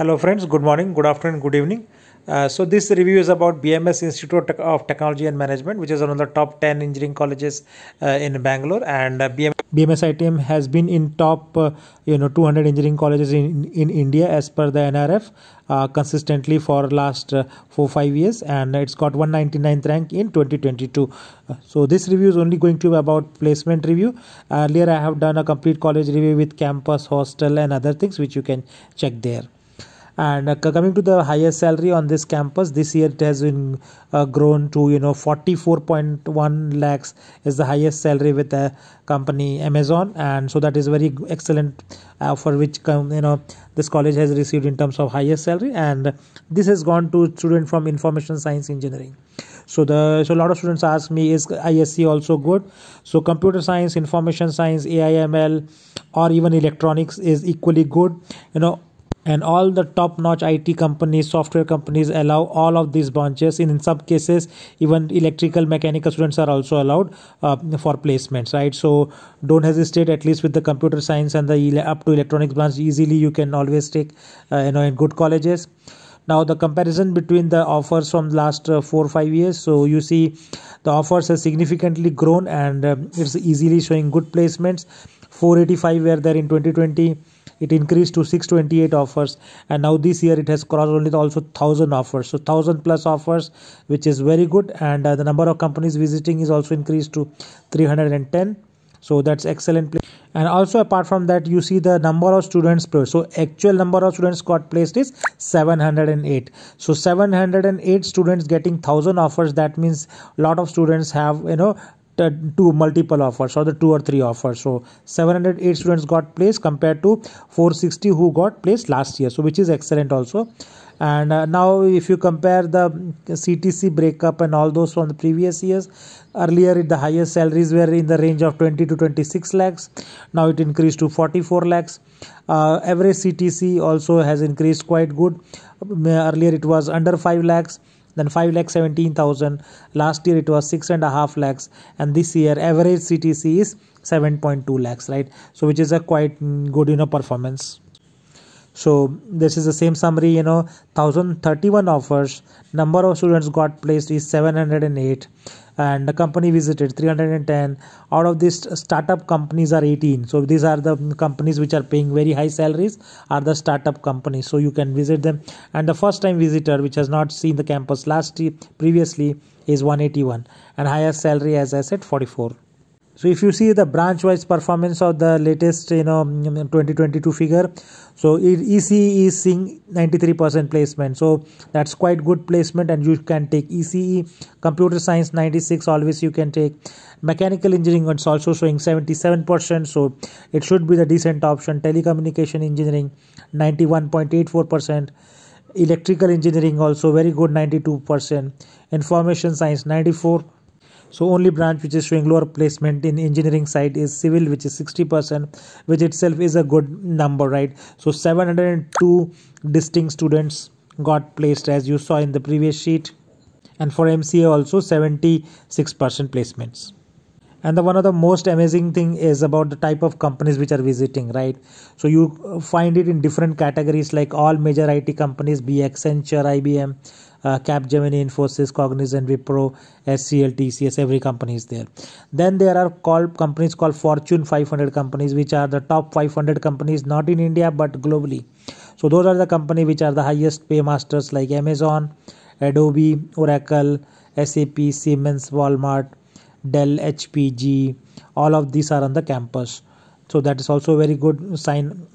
Hello friends, good morning, good afternoon, good evening. So this review is about BMS Institute of Technology and Management, which is one of the top 10 engineering colleges in Bangalore, and BMS ITM has been in top 200 engineering colleges in India as per the NRF consistently for last 4-5 years, and it's got 199th rank in 2022. So this review is only going to be about placement review. Earlier I have done a complete college review with campus, hostel and other things which you can check there. And coming to the highest salary on this campus, this year it has been grown to 44.1 lakhs is the highest salary with the company Amazon, and so that is very excellent for which this college has received in terms of highest salary, and this has gone to student from Information Science Engineering. So a lot of students ask me, is ISE also good? So computer science, information science, AIML or even electronics is equally good, and all the top-notch IT companies, software companies allow all of these branches. In some cases, even electrical, mechanical students are also allowed for placements, right? So don't hesitate. At least with the computer science and the up to electronics branch, easily you can always take, in good colleges. Now the comparison between the offers from last 4-5 years, so you see the offers has significantly grown, and it's easily showing good placements. 485 were there in 2020. It increased to 628 offers, and now this year it has crossed only also 1000 offers, so 1000+ offers, which is very good. And the number of companies visiting is also increased to 310, so that's excellent. And also apart from that, you see the number of students placed. So actual number of students got placed is 708. So 708 students getting 1000 offers. That means a lot of students have two multiple offers or the 2 or 3 offers. So 708 students got placed compared to 460 who got placed last year, so which is excellent also. And now if you compare the CTC breakup and all those from the previous years, earlier the highest salaries were in the range of 20 to 26 lakhs. Now it increased to 44 lakhs. Average CTC also has increased quite good. Earlier it was under 5 lakhs. Then 5,17,000. Last year it was 6.5 lakhs, and this year average CTC is 7.2 lakhs, right? So which is a quite good performance. So this is the same summary, 1031 offers, number of students got placed is 708, and the company visited 310. Out of this, startup companies are 18. So these are the companies which are paying very high salaries are the startup companies, so you can visit them. And the first time visitor which has not seen the campus previously is 181, and highest salary as I said 44. So if you see the branch wise performance of the latest 2022 figure, so EC is seeing 93% placement, so that's quite good placement, and you can take ECE. Computer science 96, always you can take. Mechanical engineering, it's also showing 77%, so it should be the decent option. Telecommunication engineering 91.84%. Electrical engineering also very good, 92%. Information science 94%. So only branch which is showing lower placement in engineering side is civil, which is 60%, which itself is a good number, right? So 702 distinct students got placed as you saw in the previous sheet, and for MCA also 76% placements. And the one of the most amazing thing is about the type of companies which are visiting, right? So you find it in different categories, like all major IT companies, be Accenture, IBM, Capgemini, Infosys, Cognizant, Wipro, SCL, TCS, every company is there. Then there are companies called Fortune 500 companies, which are the top 500 companies not in India but globally. So those are the companies which are the highest paymasters, like Amazon, Adobe, Oracle, SAP, Siemens, Walmart, Dell, HPG, all of these are on the campus, so that is also a very good sign.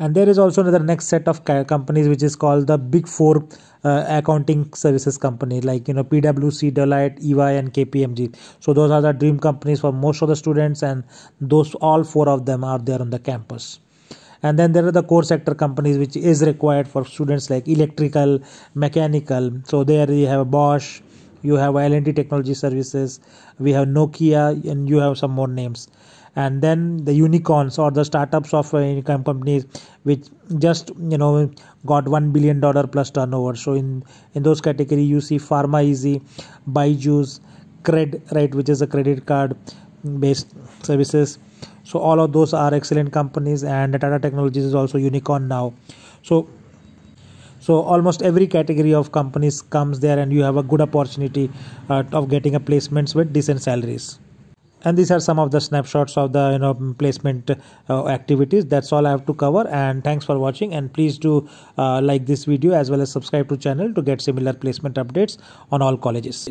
And there is also another next set of companies which is called the Big Four accounting services company, like PwC, Deloitte, EY and KPMG. So those are the dream companies for most of the students, and those all 4 of them are there on the campus. And then there are the core sector companies which is required for students, like electrical, mechanical. So there you have Bosch, you have LNT Technology Services, we have Nokia, and you have some more names. And then the unicorns or the startups of companies which just got $1 billion plus turnover. So in those category you see Pharmeasy, Juice, Cred, right, which is a credit card based services. So all of those are excellent companies, and Tata Technologies is also unicorn now. So So almost every category of companies comes there and you have a good opportunity of getting a placements with decent salaries. And these are some of the snapshots of the placement activities. That's all I have to cover, and thanks for watching, and please do like this video as well as subscribe to channel to get similar placement updates on all colleges.